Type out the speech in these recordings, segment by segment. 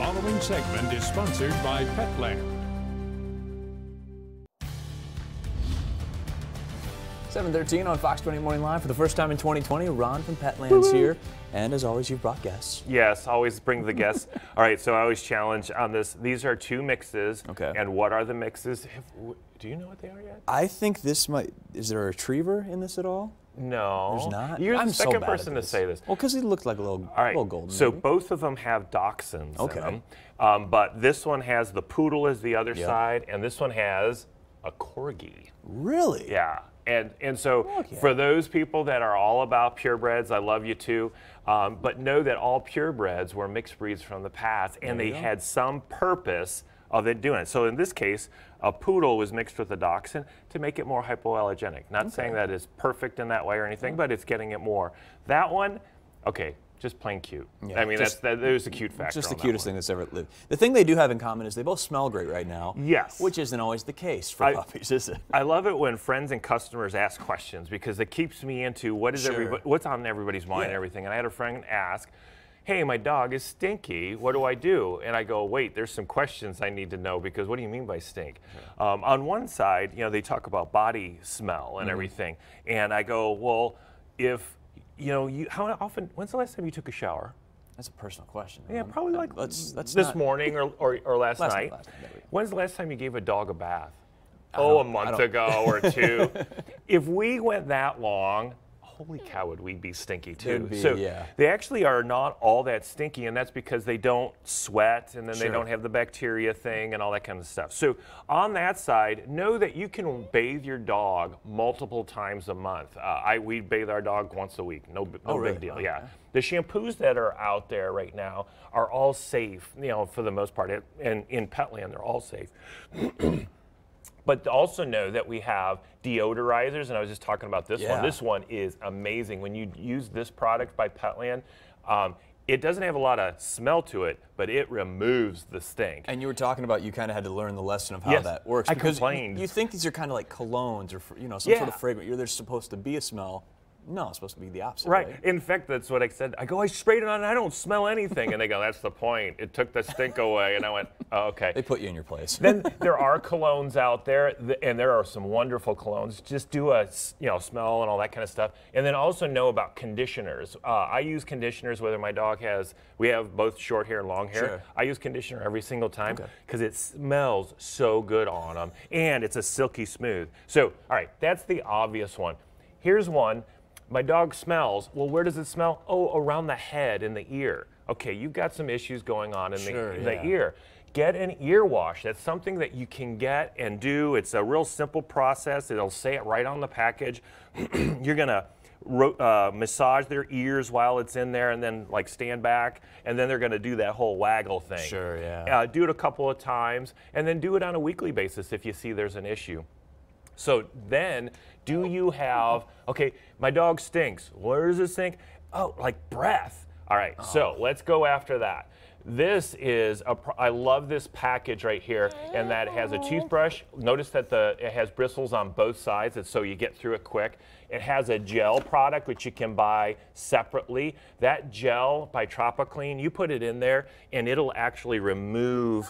following segment is sponsored by Petland. 7:13 on Fox 20 Morning Live for the first time in 2020. Ron from Petland's here, and as always, you've brought guests. Yes, always bring the guests. All right, so I always challenge on this. These are two mixes. Okay. And what are the mixes? Do you know what they are yet? I think this might. Is there a retriever in this at all? No. There's not. You're the second person to say this. Well, because he looked like a little, little golden. So both of them have dachshunds in them, but this one has the poodle as the other side, and this one has a corgi. Really? Yeah. And so for those people that are all about purebreds, I love you too, but know that all purebreds were mixed breeds from the past, and they had some purpose of it doing it. So in this case, a poodle was mixed with a dachshund to make it more hypoallergenic. Not saying that it's perfect in that way or anything, but it's getting it more. That one, just plain cute. Yeah, I mean, there's the cute factor. Just the cutest thing that's ever lived. The thing they do have in common is they both smell great right now. Yes. Which isn't always the case for puppies, is it? I love it when friends and customers ask questions, because it keeps me into what is what's on everybody's mind and everything. And I had a friend ask, hey, my dog is stinky, what do I do? And I go, wait, there's some questions I need to know, because what do you mean by stink? On one side, you know, they talk about body smell and everything. And I go, well, if, you know, how often, when's the last time you took a shower? That's a personal question. Yeah, probably like this morning or last night. When's the last time you gave a dog a bath? Oh, a month ago or two. If we went that long, holy cow, would we be stinky too? So they actually are not all that stinky, and that's because they don't sweat, and then they don't have the bacteria thing and all that kind of stuff. So on that side, know that you can bathe your dog multiple times a month. We bathe our dog once a week. No big deal. Okay. Yeah. The shampoos that are out there right now are all safe, you know, for the most part, and in Petland they're all safe. But also know that we have deodorizers, and I was just talking about this one. This one is amazing. When you use this product by Petland, it doesn't have a lot of smell to it, but it removes the stink. And you were talking about you kind of had to learn the lesson of how that works. I complained. You think these are kind of like colognes or some sort of fragrance. There's supposed to be a smell. No, it's supposed to be the opposite. Right. In fact, that's what I said. I go, I sprayed it on and I don't smell anything. And they go, that's the point. It took the stink away. And I went, oh, okay. They put you in your place. Then there are colognes out there, and there are some wonderful colognes. Just do a, smell and all that kind of stuff. And then also know about conditioners. I use conditioners whether my dog has, we have both short hair and long hair. Sure. I use conditioner every single time because it smells so good on them. And it's a silky smooth. So, all right, that's the obvious one. Here's one. My dog smells. Well, where does it smell? Oh, around the head and the ear. Okay, you've got some issues going on in the ear. Get an ear wash. That's something that you can get and do. It's a real simple process. It'll say it right on the package. You're gonna massage their ears while it's in there, and then like stand back, and then they're going to do that whole waggle thing. Sure, yeah. Do it a couple of times, and then do it on a weekly basis if you see there's an issue. So then, do you have, okay, my dog stinks. Where does it stink? Oh, like breath. All right, so let's go after that. This is, I love this package right here, and that has a toothbrush. Notice that it has bristles on both sides, and so you get through it quick. It has a gel product, which you can buy separately. That gel by Tropiclean, you put it in there, and it'll actually remove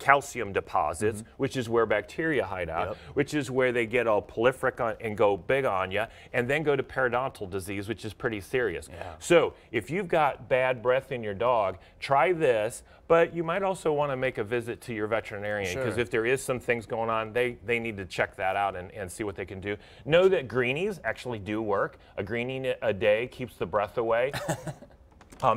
calcium deposits, which is where bacteria hide out, which is where they get all prolific and go big on you, and then go to periodontal disease, which is pretty serious. Yeah. So if you've got bad breath in your dog, try this, but you might also want to make a visit to your veterinarian, because if there is some things going on, they need to check that out and see what they can do. Know that Greenies actually do work. A greenie a day keeps the breath away.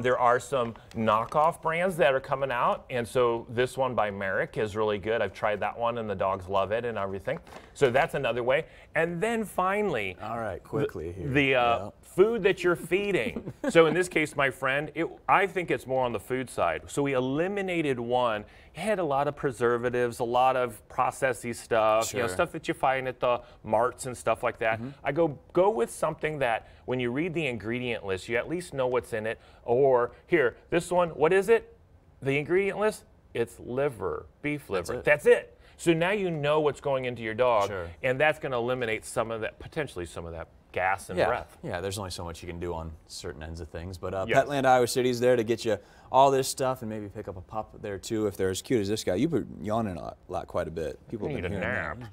There are some knockoff brands that are coming out, and so this one by Merrick is really good. I've tried that one, and the dogs love it and everything. So that's another way. And then finally, all right, quickly here, the food that you're feeding. So in this case, my friend, I think it's more on the food side. So we eliminated one. It had a lot of preservatives, a lot of processy stuff, stuff that you find at the marts and stuff like that. I go with something that when you read the ingredient list, you at least know what's in it. Or here, this one, what is it? The ingredient list? It's liver, beef liver. That's it. So now you know what's going into your dog, and that's going to eliminate some of that, potentially some of that gas and breath. Yeah, there's only so much you can do on certain ends of things. But Petland, Iowa City is there to get you all this stuff and maybe pick up a pup there too if they're as cute as this guy. You've been yawning a lot quite a bit. People have been hearing that.